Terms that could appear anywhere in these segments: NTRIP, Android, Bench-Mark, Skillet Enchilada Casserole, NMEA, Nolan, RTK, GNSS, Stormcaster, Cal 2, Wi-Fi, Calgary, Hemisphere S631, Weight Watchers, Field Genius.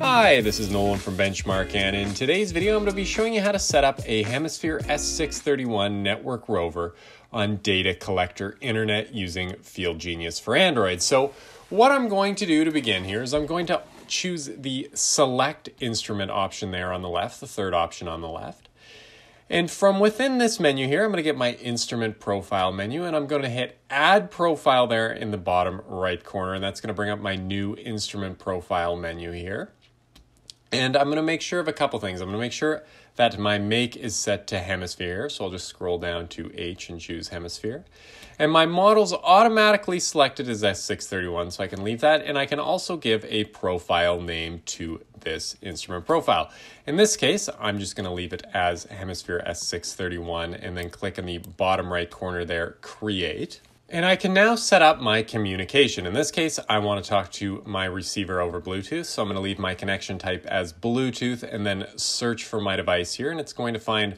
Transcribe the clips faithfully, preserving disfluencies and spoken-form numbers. Hi, this is Nolan from Bench-Mark, and in today's video I'm going to be showing you how to set up a Hemisphere S six thirty-one network rover on data collector internet using Field Genius for Android. So what I'm going to do to begin here is I'm going to choose the select instrument option there on the left, the third option on the left. And from within this menu here, I'm going to get my instrument profile menu, and I'm going to hit add profile there in the bottom right corner, and that's going to bring up my new instrument profile menu here. And I'm going to make sure of a couple things. I'm going to make sure that my make is set to hemisphere. So I'll just scroll down to H and choose hemisphere. And my model's automatically selected as S six thirty-one, so I can leave that. And I can also give a profile name to this instrument profile. In this case, I'm just going to leave it as hemisphere S six thirty-one and then click in the bottom right corner there, create. And I can now set up my communication. In this case, I want to talk to my receiver over Bluetooth. So I'm going to leave my connection type as Bluetooth and then search for my device here. And it's going to find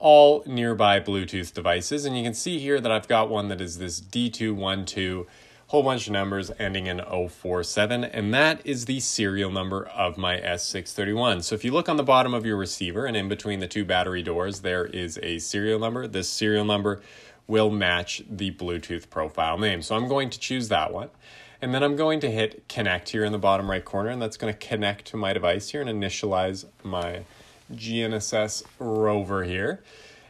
all nearby Bluetooth devices. And you can see here that I've got one that is this D two twelve, whole bunch of numbers ending in oh four seven. And that is the serial number of my S six thirty-one. So if you look on the bottom of your receiver and in between the two battery doors, there is a serial number. This serial number will match the Bluetooth profile name. So I'm going to choose that one. And then I'm going to hit connect here in the bottom right corner, and that's going to connect to my device here and initialize my G N S S rover here.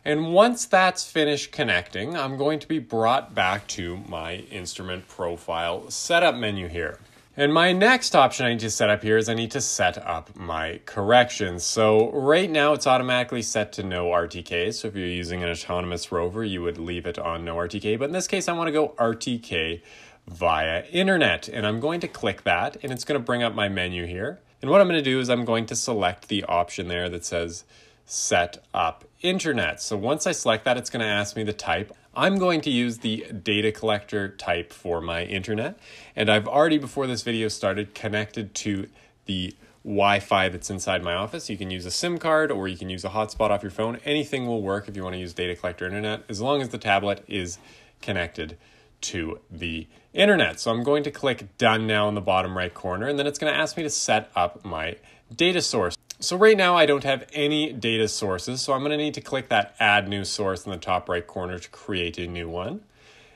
And once that's finished connecting, I'm going to be brought back to my instrument profile setup menu here. And my next option I need to set up here is I need to set up my corrections. So right now it's automatically set to no R T K. So if you're using an autonomous rover, you would leave it on no R T K. But in this case, I want to go R T K via internet. And I'm going to click that, and it's going to bring up my menu here. And what I'm going to do is I'm going to select the option there that says set up internet. So once I select that, it's going to ask me the type. I'm going to use the data collector type for my internet, and I've already, before this video started, connected to the Wi-Fi that's inside my office. You can use a SIM card or you can use a hotspot off your phone. Anything will work if you want to use data collector internet, as long as the tablet is connected to the internet. So I'm going to click done now in the bottom right corner, and then it's going to ask me to set up my data source. So right now I don't have any data sources, so I'm going to need to click that add new source in the top right corner to create a new one.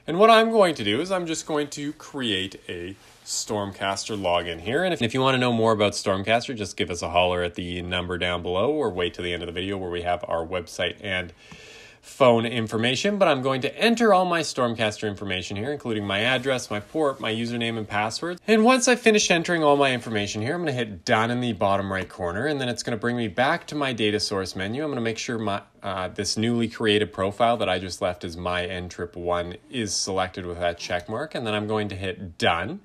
And what I'm going to do is I'm just going to create a Stormcaster login here. And if, if you want to know more about Stormcaster, just give us a holler at the number down below, or wait till the end of the video where we have our website and phone information. But I'm going to enter all my Stormcaster information here, including my address, my port, my username and password. And once I finish entering all my information here, I'm going to hit done in the bottom right corner, and then it's going to bring me back to my data source menu. I'm going to make sure my uh, this newly created profile that I just left as my N trip one is selected with that check mark, and then I'm going to hit done.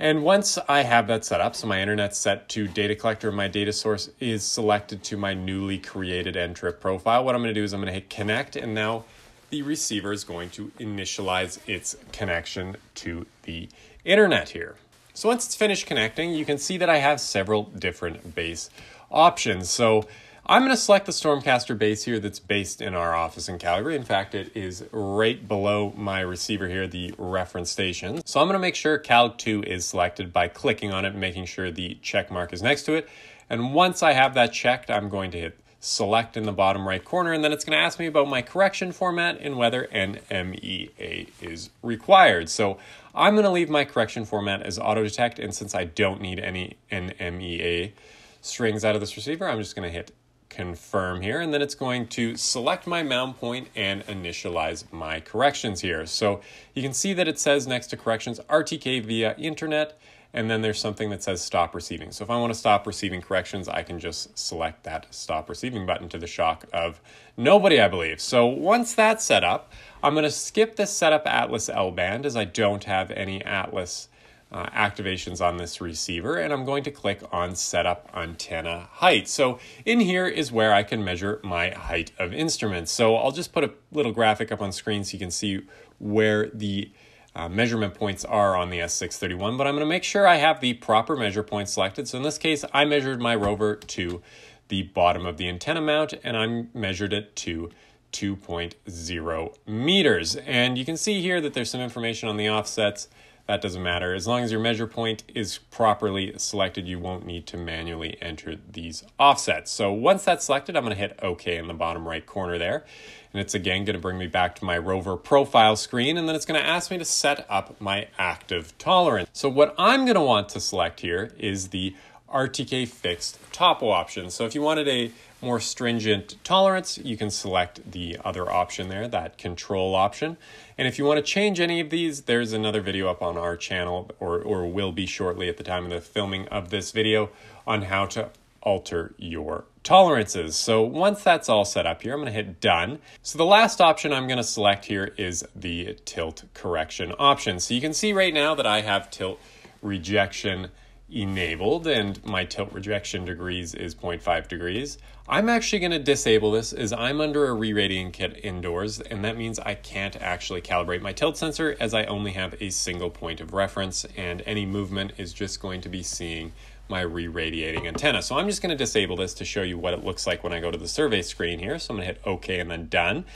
And once I have that set up, so my internet's set to data collector, my data source is selected to my newly created N trip profile, what I'm going to do is I'm going to hit connect, and now the receiver is going to initialize its connection to the internet here. So once it's finished connecting, you can see that I have several different base options. So I'm going to select the Stormcaster base here that's based in our office in Calgary. In fact, it is right below my receiver here, the reference station. So I'm going to make sure Cal two is selected by clicking on it, making sure the check mark is next to it. And once I have that checked, I'm going to hit select in the bottom right corner, and then it's going to ask me about my correction format and whether N M E A is required. So I'm going to leave my correction format as auto detect, and since I don't need any N M E A strings out of this receiver, I'm just going to hit confirm here, and then it's going to select my mount point and initialize my corrections here. So you can see that it says next to corrections R T K via internet, and then there's something that says stop receiving. So if I want to stop receiving corrections, I can just select that stop receiving button, to the shock of nobody, I believe. So once that's set up, I'm going to skip this setup Atlas L band, as I don't have any Atlas Uh, activations on this receiver, and I'm going to click on setup antenna height. So in here is where I can measure my height of instruments. So I'll just put a little graphic up on screen so you can see where the uh, measurement points are on the S six thirty-one, but I'm going to make sure I have the proper measure point selected. So in this case, I measured my rover to the bottom of the antenna mount, and I'm measured it to two point zero meters. And you can see here that there's some information on the offsets that doesn't matter. As long as your measure point is properly selected, you won't need to manually enter these offsets. So once that's selected, I'm going to hit OK in the bottom right corner there. And it's again going to bring me back to my rover profile screen, and then it's going to ask me to set up my active tolerance. So what I'm going to want to select here is the R T K fixed topo option. So if you wanted a more stringent tolerance, you can select the other option there, that control option. And if you want to change any of these, there's another video up on our channel, or, or will be shortly at the time of the filming of this video, on how to alter your tolerances. So once that's all set up here, I'm going to hit done. So the last option I'm going to select here is the tilt correction option. So you can see right now that I have tilt rejection enabled, and my tilt rejection degrees is zero point five degrees. I'm actually going to disable this, as I'm under a re-radiating kit indoors, and that means I can't actually calibrate my tilt sensor, as I only have a single point of reference, and any movement is just going to be seeing my re-radiating antenna. So I'm just going to disable this to show you what it looks like when I go to the survey screen here. So I'm going to hit OK and then done.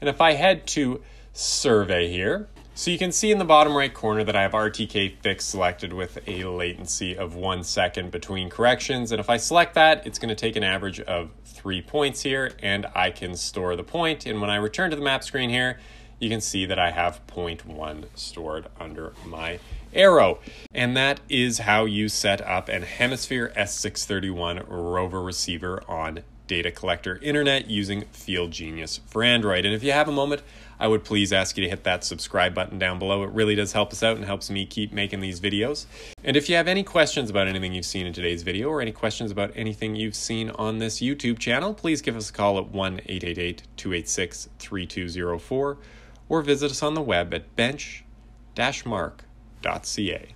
And if I head to survey here, so you can see in the bottom right corner that I have R T K fixed selected with a latency of one second between corrections. And if I select that, it's going to take an average of three points here, and I can store the point. And when I return to the map screen here, you can see that I have zero point one stored under my arrow. And that is how you set up an Hemisphere S six thirty-one rover receiver on data collector internet using Field Genius for Android. And if you have a moment, I would please ask you to hit that subscribe button down below. It really does help us out and helps me keep making these videos. And if you have any questions about anything you've seen in today's video, or any questions about anything you've seen on this YouTube channel, please give us a call at one eight eight eight, two eight six, three two zero four, or visit us on the web at bench dash mark dot c a.